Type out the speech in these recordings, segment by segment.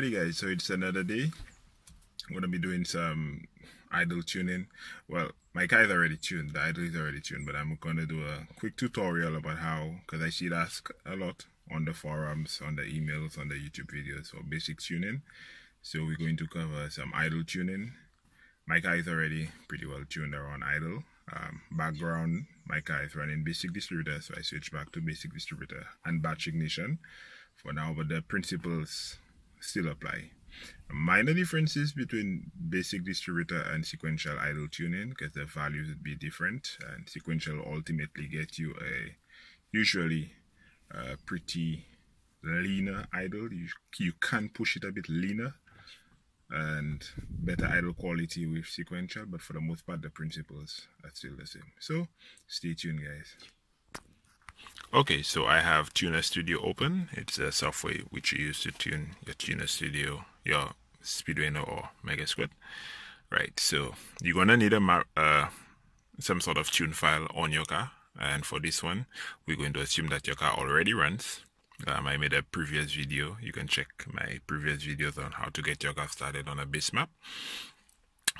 Alrighty guys, so it's another day. I'm gonna be doing some idle tuning. Well, my car is already tuned, the idle is already tuned, but I'm gonna do a quick tutorial about how, because I see it asked a lot on the forums, on the emails, on the YouTube videos for basic tuning. So we're going to cover some idle tuning. My car is already pretty well tuned around idle. Background, my car is running basic distributor, so I switch back to basic distributor and batch ignition for now, but the principles still apply. Minor differences between basic distributor and sequential idle tuning, because the values would be different, and sequential ultimately get you a usually pretty leaner idle. You can push it a bit leaner and better idle quality with sequential, but for the most part the principles are still the same. So stay tuned guys. Okay, so I have TunerStudio open. It's a software which you use to tune your TunerStudio, your Speeduino or MegaSquirt. Right, so you're gonna need a some sort of tune file on your car, and for this one we're going to assume that your car already runs. I made a previous video. You can check my previous videos on how to get your car started on a base map.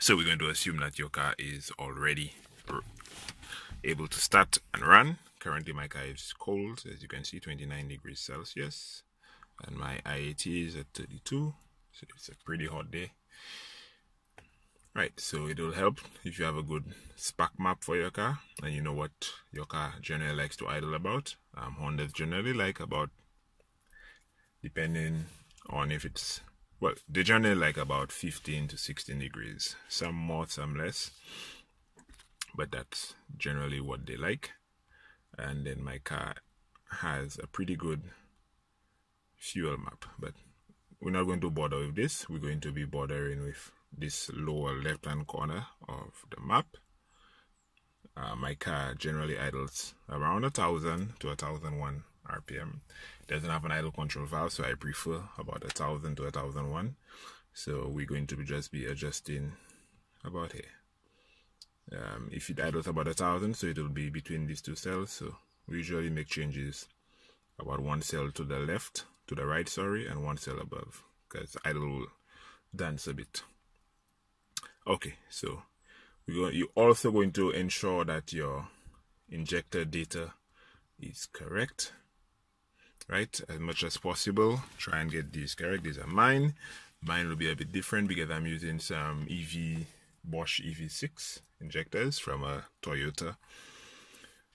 So we're going to assume that your car is already able to start and run. Currently my car is cold, as you can see, 29 degrees Celsius, and my IAT is at 32, so it's a pretty hot day. Right, so it will help if you have a good SPAC map for your car and you know what your car generally likes to idle about. Hondas generally like about, depending on if it's, well, they generally like about 15 to 16 degrees, some more, some less, but that's generally what they like. And then my car has a pretty good fuel map, but we're not going to bother with this. We're going to be bothering with this lower left hand corner of the map. My car generally idles around 1000 to 1001 RPM. It doesn't have an idle control valve, so I prefer about 1000 to 1001. So we're going to just be adjusting about here. If it idles about 1000, so it will be between these two cells, so we usually make changes about one cell to the left, to the right, sorry, and one cell above, because idle will dance a bit. Okay, so you're also going to ensure that your injector data is correct, right? As much as possible, try and get these correct. These are mine. Mine will be a bit different because I'm using some Bosch EV6 injectors from a Toyota.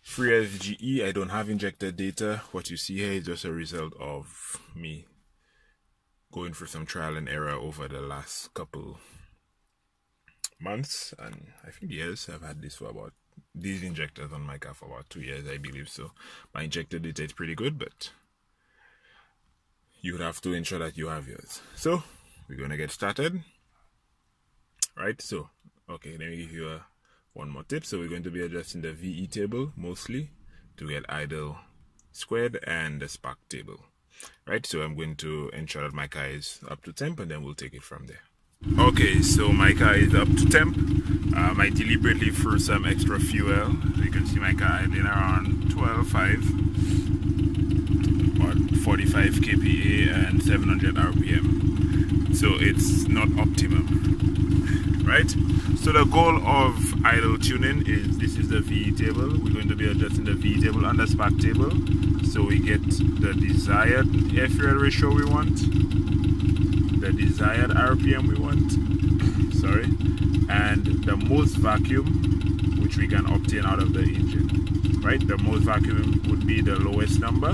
3SGE, I don't have injector data. What you see here is just a result of me going through some trial and error over the last couple months, and I think years. I've had this for about, these injectors on my car for about 2 years, I believe. So my injector data is pretty good, but you would have to ensure that you have yours. So we're gonna get started. Right, so okay, let me give you one more tip. So we're going to be adjusting the VE table mostly to get idle squared and the spark table. Right, so I'm going to ensure that my car is up to temp, and then we'll take it from there. Okay, so my car is up to temp. I deliberately threw some extra fuel. You can see my car idling around 12.5 or 45 kPa and 700 RPM. So it's not optimum, right? So the goal of idle tuning is, this is the VE table. We're going to be adjusting the VE table and the spark table so we get the desired air fuel ratio we want, the desired RPM we want, sorry, and the most vacuum which we can obtain out of the engine, right? The most vacuum would be the lowest number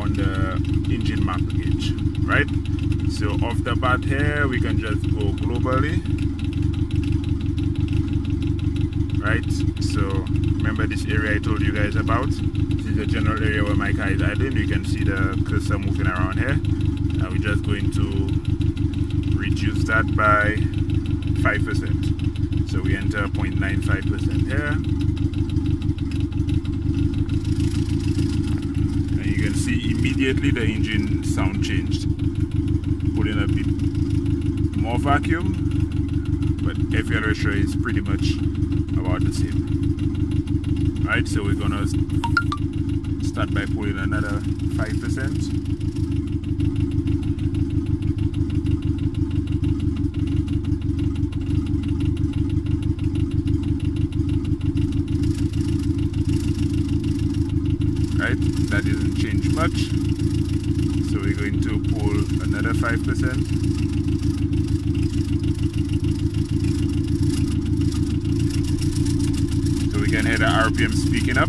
on the engine map gauge, right? So off the bat here, we can just go globally, right? So remember this area I told you guys about? This is the general area where my car is idling. You can see the cursor moving around here. Now we're just going to reduce that by 5%. So we enter 0.95% here. And you can see immediately the engine sound changed. Put in a bit more vacuum, but air fuel ratio is pretty much about the same. Right, so we're gonna start by pulling another 5%. right? That didn't change much. So we're going to pull another 5%. So we can hear the RPMs picking up,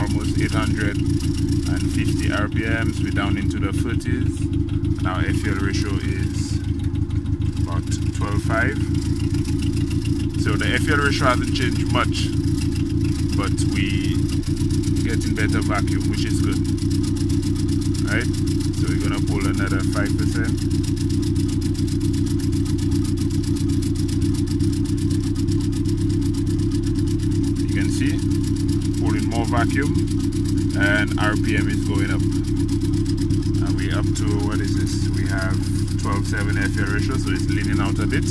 almost 850 RPMs. We're down into the 30s. Now FL ratio is about 12.5. So the FL ratio hasn't changed much, but we getting better vacuum, which is good. Right? So we're gonna pull another 5%. You can see, pulling more vacuum, and RPM is going up. And we're up to, what is this? We have 12.7 FL ratio, so it's leaning out a bit.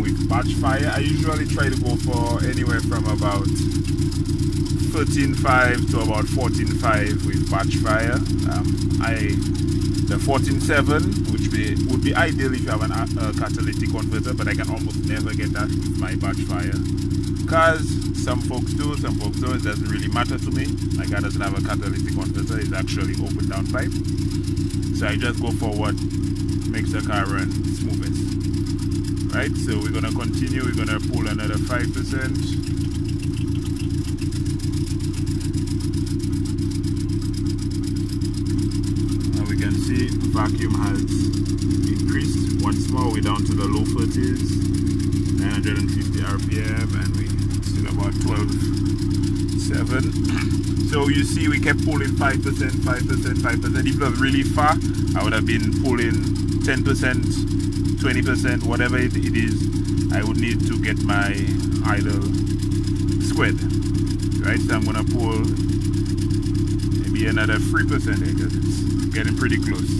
With batch fire, I usually try to go for anywhere from about 13.5 to about 14.5 with batch fire. The 14.7, which would be ideal if you have a catalytic converter, but I can almost never get that with my batch fire. Cars, some folks do, some folks don't. It doesn't really matter to me. My car doesn't have a catalytic converter. It's actually open downpipe. So I just go for what makes the car run smoothest. Right, so we're gonna continue. We're gonna pull another 5%. Vacuum has increased once more. We're down to the low 30s, 950 RPM, and we're still about 12.7. So you see, we kept pulling 5%, 5%, 5%. If it was really far, I would have been pulling 10%, 20%, whatever it is. I would need to get my idle squared. Right, so I'm gonna pull maybe another 3% here, because it's getting pretty close.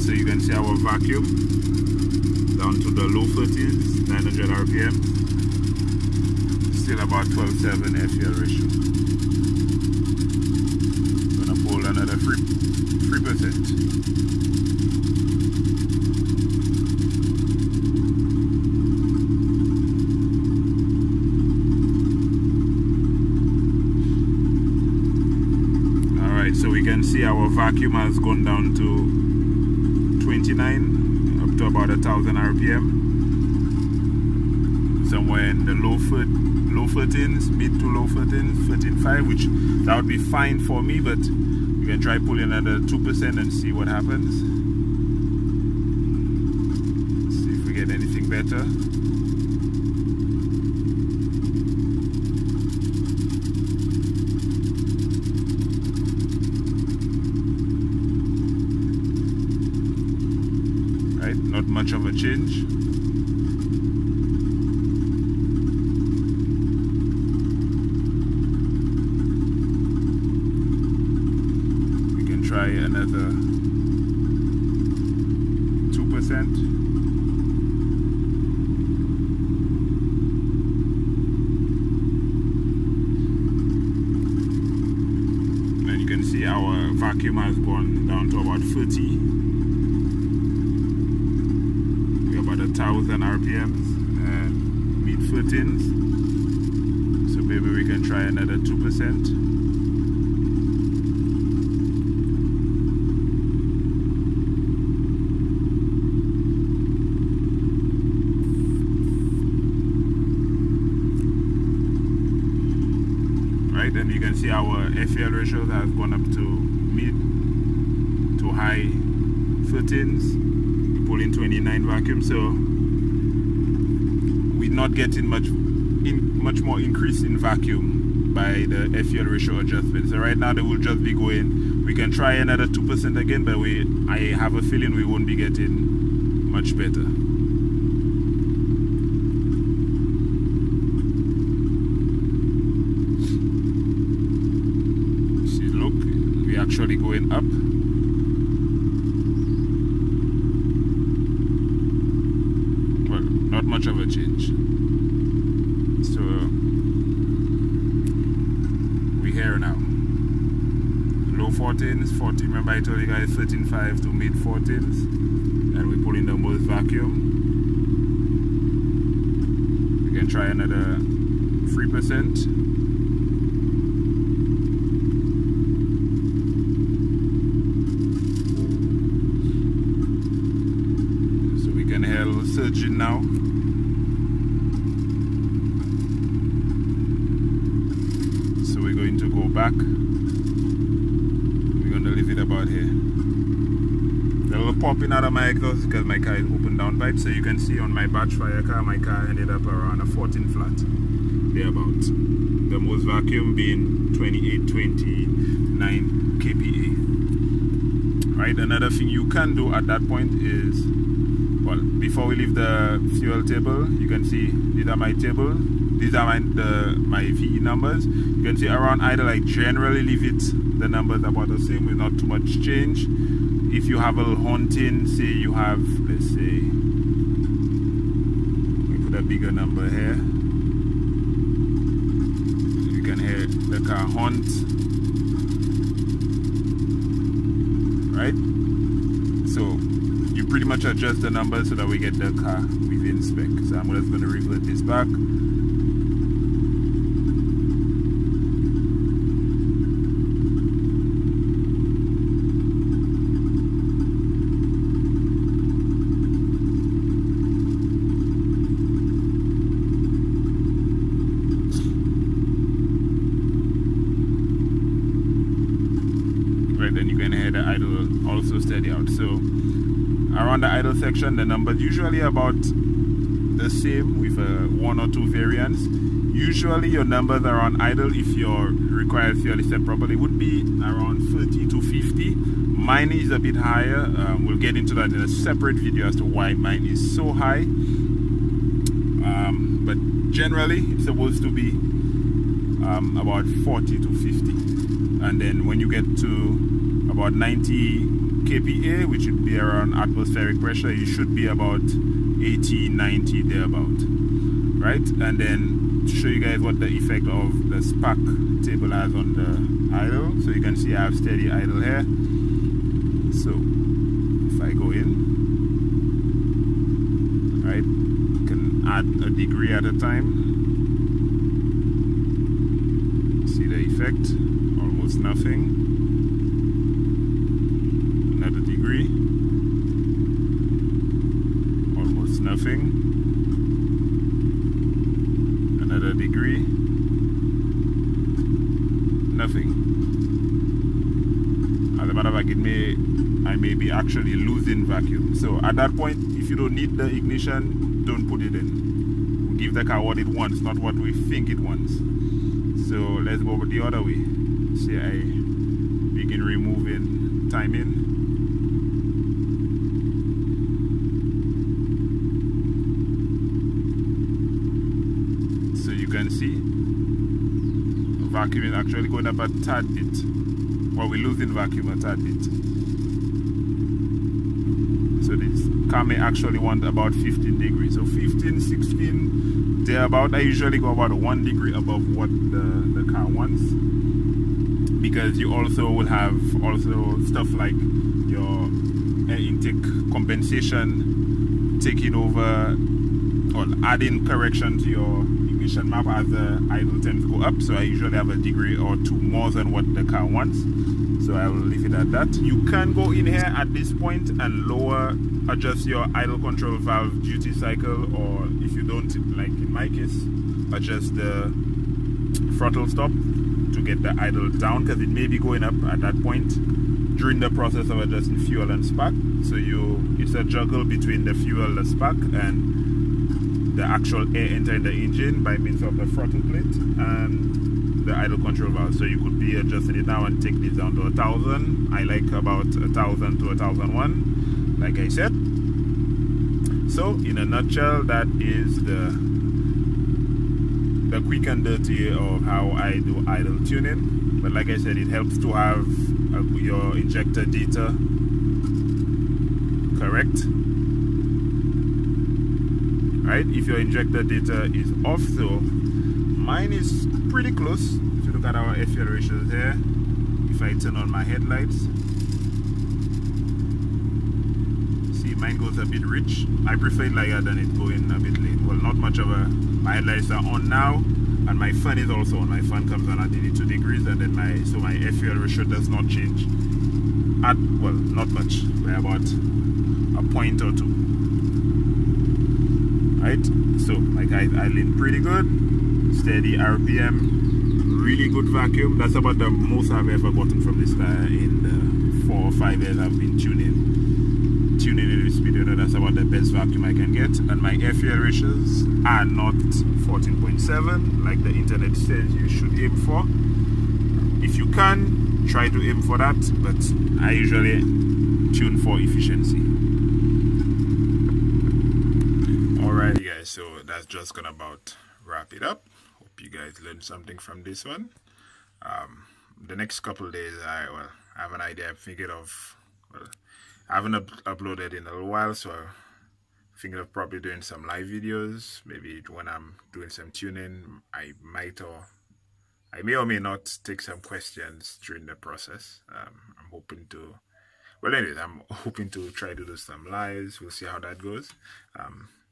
So you can see our vacuum down to the low 30s, 900 RPM, still about 12.7 FL ratio. Gonna pull another 3%. Alright, so we can see our vacuum has gone down to 29, up to about 1,000 RPM, somewhere in the low 13s, mid to low 13s, 13.5, which that would be fine for me, but you can try pulling another 2% and see what happens. See if we get anything better. Not much of a change. We can try another 2%. And you can see our vacuum has gone down to about 30. 1,000 RPMs and mid 13s, so maybe we can try another 2%. Right, and you can see our FL ratio that has gone up to mid to high 13s. Pulling 29 vacuum, so we're not getting much more increase in vacuum by the FL ratio adjustment. So right now they will just be going. We can try another 2% again, but I have a feeling we won't be getting much better. See, look, we're actually going up. Not much of a change. So we're here now. 14s, 40. Remember I told you guys 13.5 to mid 14s, and we pull in the most vacuum. We can try another 3%. Surging now. So we're going to go back. We're going to leave it about here. A little popping out of my exhaust because my car is open down pipe. So you can see on my batch fire car, my car ended up around a 14 flat. Thereabout. The most vacuum being 28, 29 kPa. Right, another thing you can do at that point is, well, before we leave the fuel table, you can see these are my table. These are my VE numbers. You can see around idle, I generally leave it, the numbers about the same with not too much change. If you have a haunting, say you have, let's say, we put a bigger number here. So you can hear the car haunt. Right? So you pretty much adjust the numbers so that we get the car within spec. So I'm just going to revert this back. Right, then you can hear the idle also steady out. So around the idle section, the numbers usually about the same with one or two variants. Usually your numbers around idle, if your required fuel is set properly, would be around 30 to 50. Mine is a bit higher. We'll get into that in a separate video as to why mine is so high, but generally it's supposed to be about 40 to 50, and then when you get to about 90 kPa, which would be around atmospheric pressure, you should be about 80, 90 thereabout, right? And then to show you guys what the effect of the spark table has on the idle, so you can see I have steady idle here. So if I go in, right, you can add a degree at a time. See the effect? Almost nothing. Almost nothing. Another degree. Nothing. As a matter of fact, I may be actually losing vacuum. So at that point, if you don't need the ignition, don't put it in. We'll give the car what it wants, not what we think it wants. So let's go the other way. See, I begin removing timing. Vacuum is actually going up a tad bit. Well, we're losing vacuum a tad bit. So this car may actually want about 15 degrees. So 15, 16, thereabout. I usually go about 1 degree above what the car wants, because you also will have also stuff like your air intake compensation taking over or adding correction to your map as the idle tends to go up. So I usually have a degree or two more than what the car wants, so I will leave it at that. You can go in here at this point and lower, adjust your idle control valve duty cycle, or if you don't, like in my case, adjust the throttle stop to get the idle down, because it may be going up at that point during the process of adjusting fuel and spark. So it's a juggle between the fuel, the spark, and the actual air entering the engine by means of the throttle plate and the idle control valve. So you could be adjusting it now and take this down to 1,000. I like about 1,000 to 1,001, like I said. So in a nutshell, that is the quick and dirty of how I do idle tuning. But like I said, it helps to have your injector data correct. Right, if your injector data is off, so mine is pretty close. If you look at our air fuel ratios here, if if I turn on my headlights. See, mine goes a bit rich. I prefer it like that than it going a bit late. Well, not much of a... My headlights are on now, and my fan is also on. My fan comes on at 82 degrees, and then my air fuel ratio does not change. At, well, not much. By about a point or two. Right? So, like, I lean pretty good. Steady RPM. Really good vacuum. That's about the most I've ever gotten from this tire in the 4 or 5 years I've been tuning in with Speeduino. That's about the best vacuum I can get, and my air fuel ratios are not 14.7 like the internet says you should aim for. If you can, try to aim for that, but I usually tune for efficiency. Alrighty guys, so that's just gonna about wrap it up. Hope you guys learned something from this one. The next couple days I have an idea. I figured of, well, I haven't uploaded in a little while, so I figured of probably doing some live videos. Maybe when I'm doing some tuning, I may or may not take some questions during the process. I'm hoping to, well anyways, I'm hoping to try to do some lives. We'll see how that goes.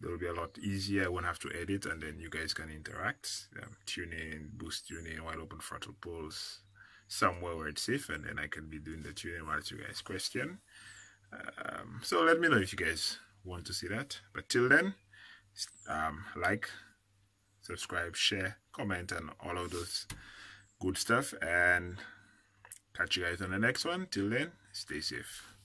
It'll be a lot easier. I won't have to edit, and then you guys can interact, tune in, boost tuning, wide open throttle pulls, somewhere where it's safe, and then I can be doing the tuning while you guys question. So let me know if you guys want to see that, but till then, like, subscribe, share, comment, and all of those good stuff, and catch you guys on the next one. Till then, stay safe.